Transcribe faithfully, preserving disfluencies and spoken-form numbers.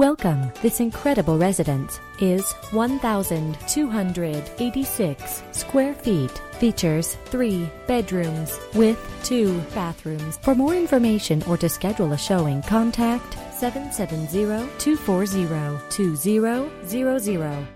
Welcome. This incredible residence is one thousand two hundred eighty-six square feet. Features three bedrooms with two bathrooms. For more information or to schedule a showing, contact seven seven zero, two four zero, two zero zero zero.